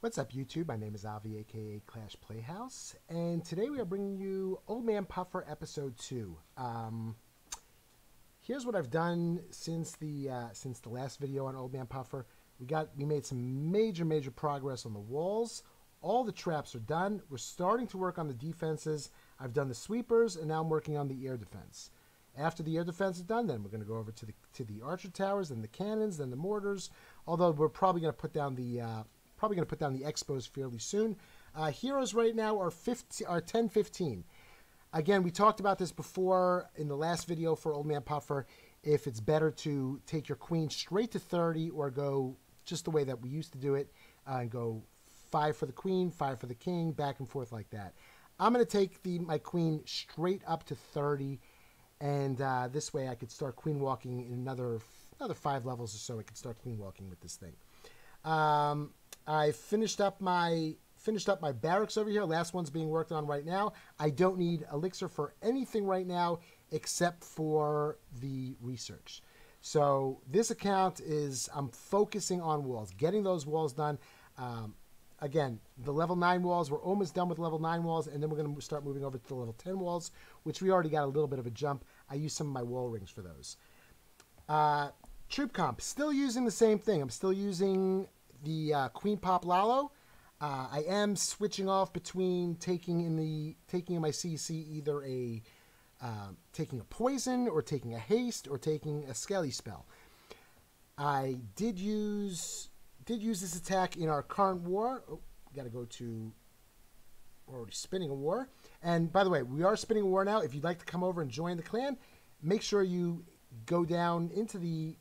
What's up YouTube? My name is Avi, aka Clash Playhouse, and today we are bringing you Old Man Puffer Episode 2. Here's what I've done since the last video on Old Man Puffer. We made some major progress on the walls. All the traps are done. We're starting to work on the defenses. I've done the sweepers, and now I'm working on the air defense. After the air defense is done, then we're going to go over to the archer towers, then the cannons, then the mortars. Although we're probably going to put down the expos fairly soon. Heroes right now are 10-15. Again, we talked about this before in the last video for Old Man Puffer, if it's better to take your queen straight to 30 or go just the way that we used to do it, and go 5 for the queen, 5 for the king, back and forth like that. I'm going to take my queen straight up to 30, and this way I could start queen walking in another 5 levels or so. I could start queen walking with this thing. I finished up my barracks over here. Last one's being worked on right now. I don't need elixir for anything right now except for the research. So this account is, I'm focusing on walls, getting those walls done. Again, the level 9 walls, we're almost done with level 9 walls, and then we're going to start moving over to the level 10 walls, which we already got a little bit of a jump. I used some of my wall rings for those. Troop comp, still using the same thing. I'm still using the Queen Pop Lalo. I am switching off between taking in my CC either taking a poison or taking a haste or taking a skelly spell. I did use this attack in our current war. Oh, gotta go to, we're already spinning a war. And by the way, we are spinning a war now. If you'd like to come over and join the clan, make sure you go down into the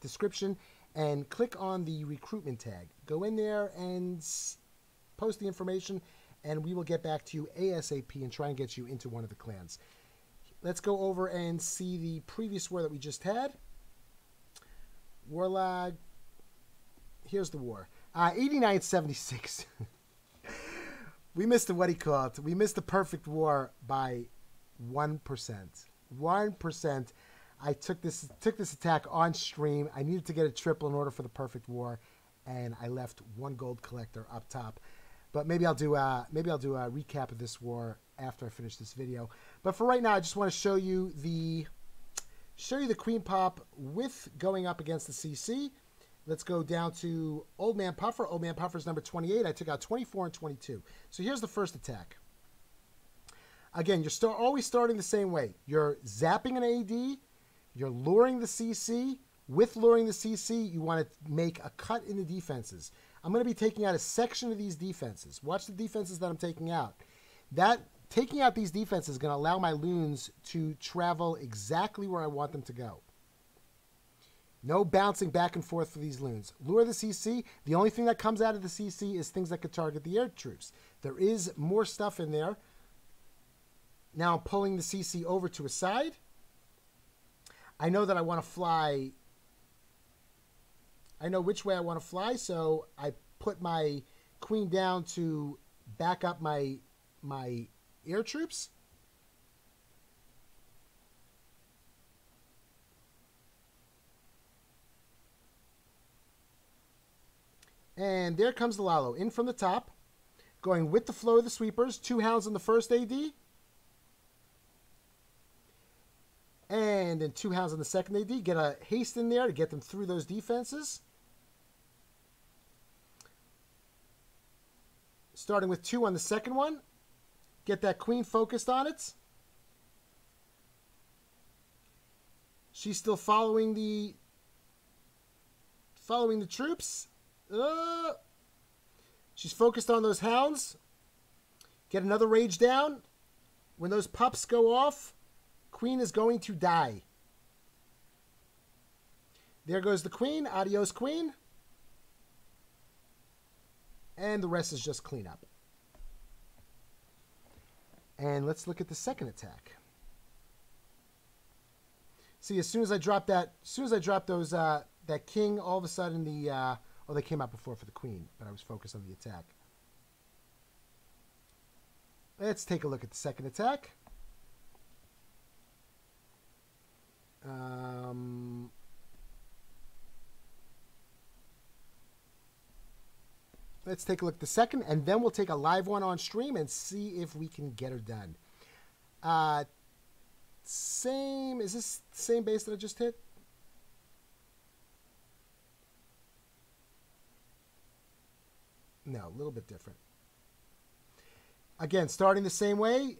description and click on the recruitment tag. Go in there and post the information, and we will get back to you ASAP and try and get you into one of the clans. Let's go over and see the previous war that we just had. Warlog. Here's the war. 8976. We missed the We missed the perfect war by 1%. 1%. I took this attack on stream. I needed to get a triple in order for the perfect war, and I left one gold collector up top. But maybe I'll do a recap of this war after I finish this video. But for right now, I just want to show you the Queen Pop with going up against the CC. Let's go down to Old Man Puffer. Old Man Puffer's number 28. I took out 24 and 22. So here's the first attack. Again, you're always starting the same way. You're zapping an AD. You're luring the CC. With luring the CC, you want to make a cut in the defenses. I'm going to be taking out a section of these defenses. Watch the defenses that I'm taking out. That taking out these defenses is going to allow my loons to travel exactly where I want them to go. No bouncing back and forth for these loons. Lure the CC. The only thing that comes out of the CC is things that could target the air troops. There is more stuff in there. Now I'm pulling the CC over to a side. I know that I want to fly. I know which way I want to fly, so I put my queen down to back up my air troops. And there comes the Lalo, in from the top, going with the flow of the sweepers, 2 hounds on the first AD. And then 2 hounds on the second AD. Get a haste in there to get them through those defenses. Starting with 2 on the second one. Get that queen focused on it. She's still following the troops. She's focused on those hounds. Get another rage down. When those pups go off, queen is going to die. There goes the queen. Adios, queen. And the rest is just cleanup. And let's look at the second attack. See, as soon as I dropped that king, all of a sudden the oh, they came out before for the queen, but I was focused on the attack. Let's take a look at the second attack. Let's take a look at the second, and then we'll take a live one on stream and see if we can get her done. Same, is this the same base that I just hit? No, a little bit different. Again, starting the same way,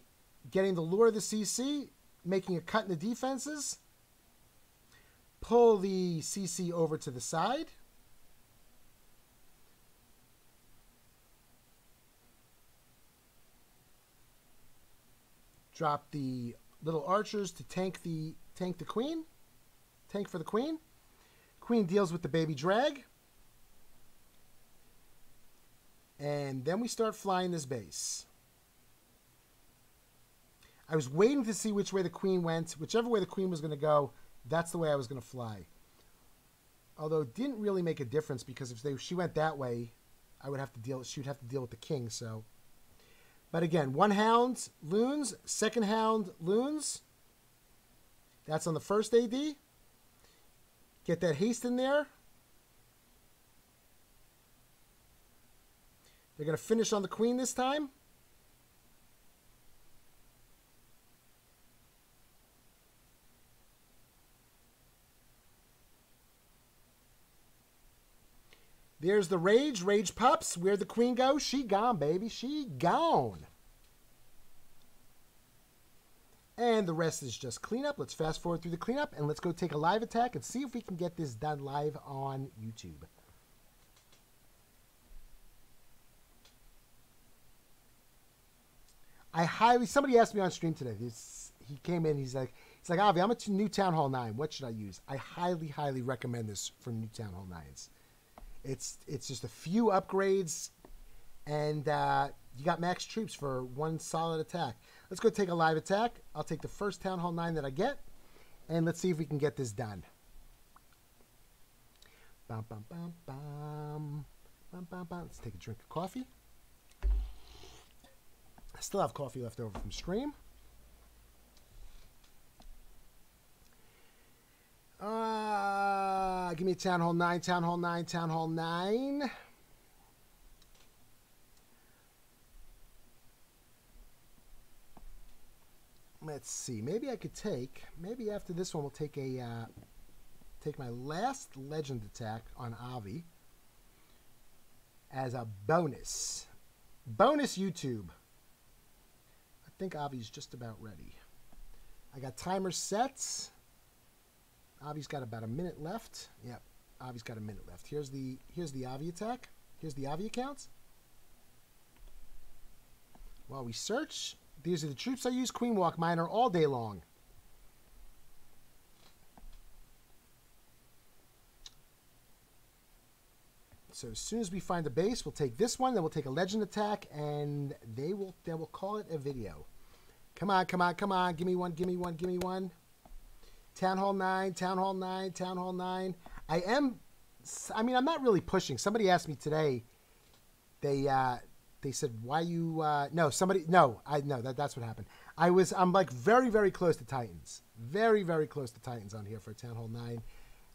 getting the lure of the CC, making a cut in the defenses, pull the CC over to the side, drop the little archers to tank the queen, tank for the queen. Queen deals with the baby drag, and then we start flying this base. I was waiting to see which way the queen went. Whichever way the queen was going to go, that's the way I was going to fly. Although it didn't really make a difference, because if she went that way, I would have to deal. She would have to deal with the king. So. But again, one hound loons, second hound loons. That's on the first AD. Get that haste in there. They're going to finish on the queen this time. There's the rage. Rage pups. Where'd the queen go? She gone, baby. She gone. And the rest is just cleanup. Let's fast forward through the cleanup, and let's go take a live attack and see if we can get this done live on YouTube. I highly... Somebody asked me on stream today. He came in. He's like, Avi, I'm at new Town Hall 9. What should I use? I highly, highly recommend this for new Town Hall 9s. It's just a few upgrades, and you got max troops for one solid attack. Let's go take a live attack. I'll take the first Town Hall 9 that I get, and let's see if we can get this done. Bum, bum, bum, bum. Bum, bum, bum. Let's take a drink of coffee. I still have coffee left over from stream. Give me a Town Hall 9, Town Hall 9, Town Hall 9. Let's see. Maybe I could take, maybe after this one we'll take a, take my last legend attack on Avi as a bonus. Bonus YouTube. I think Avi's just about ready. I got timer sets. Avi's got about a minute left. Yep, Avi's got a minute left. Here's the Avi attack. Here's the Avi accounts. While we search, these are the troops I use. Queen walk minor all day long. So as soon as we find a base, we'll take this one. Then we'll take a legend attack, and they will call it a video. Come on, come on, come on! Give me one! Give me one! Give me one! Town Hall 9, Town Hall 9, Town Hall 9. I'm not really pushing. Somebody asked me today, they said, why you, that's what happened. I'm like very, very close to Titans. Very, very close to Titans on here for Town Hall 9.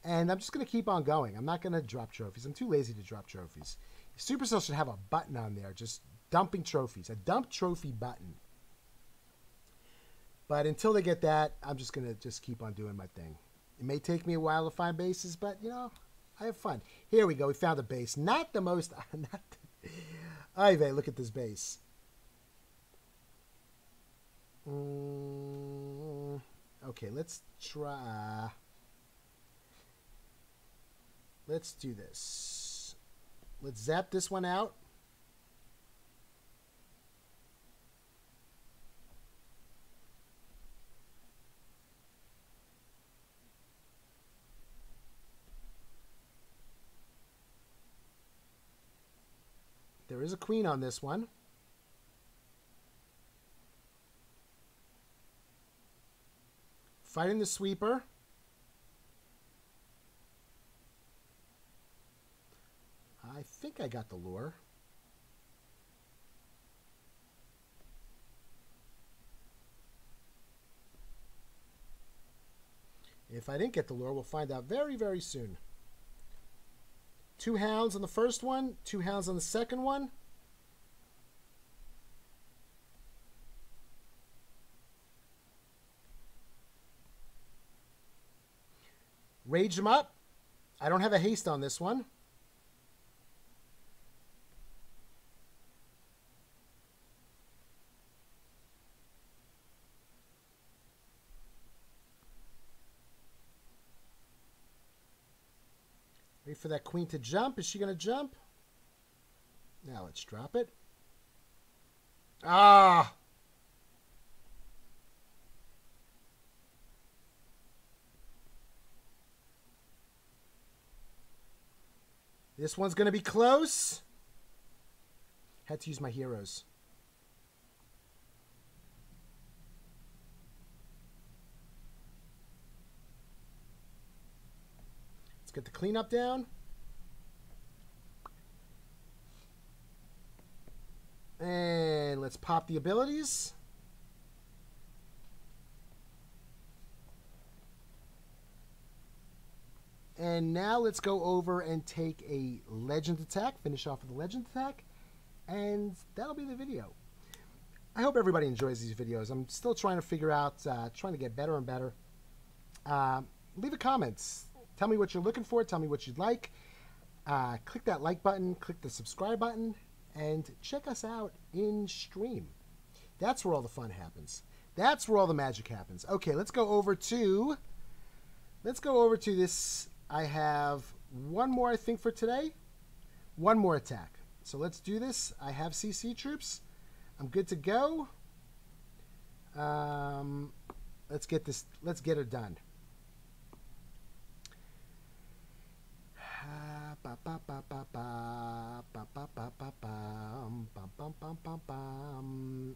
And I'm just going to keep on going. I'm not going to drop trophies. I'm too lazy to drop trophies. Supercell should have a button on there, just dumping trophies, a dump trophy button. But until they get that, I'm just going to just keep on doing my thing. It may take me a while to find bases, but, you know, I have fun. Here we go. We found a base. Not the most... Ive, look at this base. Okay, let's try... Let's do this. Let's zap this one out. There is a queen on this one. Fighting the sweeper. I think I got the lure. If I didn't get the lure, we'll find out very, very soon. 2 hounds on the first one, 2 hounds on the second one. Rage them up. I don't have a haste on this one. Wait for that queen to jump. Is she going to jump? Now let's drop it. Ah! This one's going to be close. Had to use my heroes. Let's get the cleanup down. And let's pop the abilities. And now let's go over and take a legend attack, finish off with a legend attack, and that'll be the video. I hope everybody enjoys these videos. I'm still trying to figure out, trying to get better and better. Leave a comment. Tell me what you're looking for. Tell me what you'd like. Click that like button, click the subscribe button, and check us out in stream. That's where all the fun happens. That's where all the magic happens. Okay, let's go over to... this... I have one more, I think, for today. One more attack. So let's do this. I have CC troops. I'm good to go. Let's get this. Let's get it done.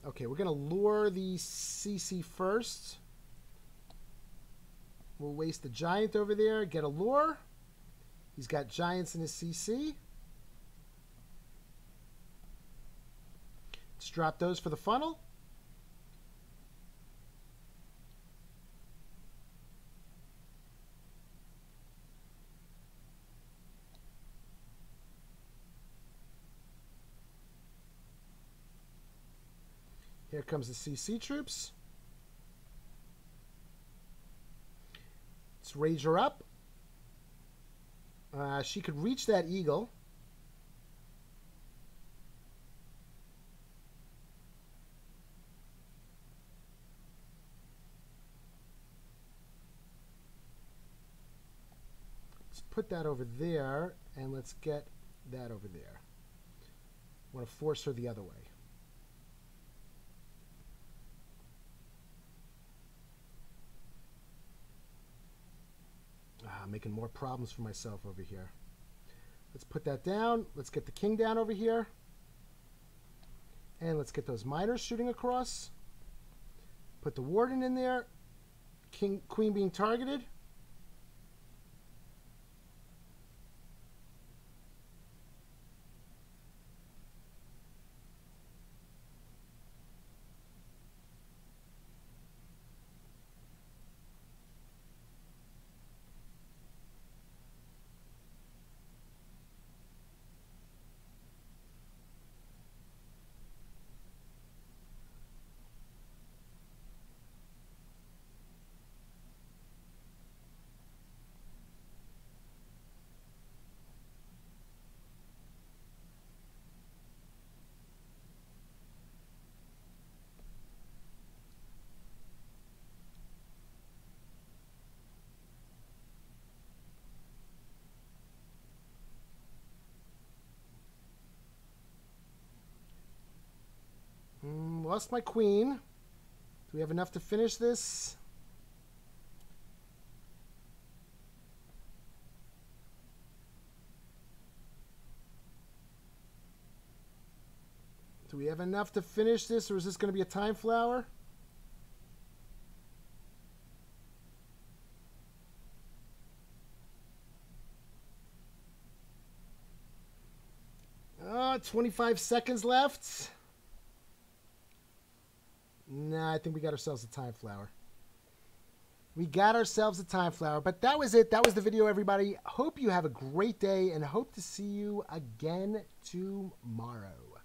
Okay, we're gonna lure the CC first. We'll waste the giant over there, get a lure. He's got giants in his CC. Let's drop those for the funnel. Here comes the CC troops. Let's rage her up. She could reach that eagle. Let's put that over there, and let's get that over there. I want to force her the other way. I'm making more problems for myself over here. Let's put that down. Let's get the king down over here. And let's get those miners shooting across. Put the warden in there. King, queen being targeted. Lost my queen. Do we have enough to finish this? Do we have enough to finish this, or is this going to be a time flower? Oh, 25 seconds left. Nah, I think we got ourselves a time flower. We got ourselves a time flower. But that was it. That was the video, everybody. Hope you have a great day and hope to see you again tomorrow.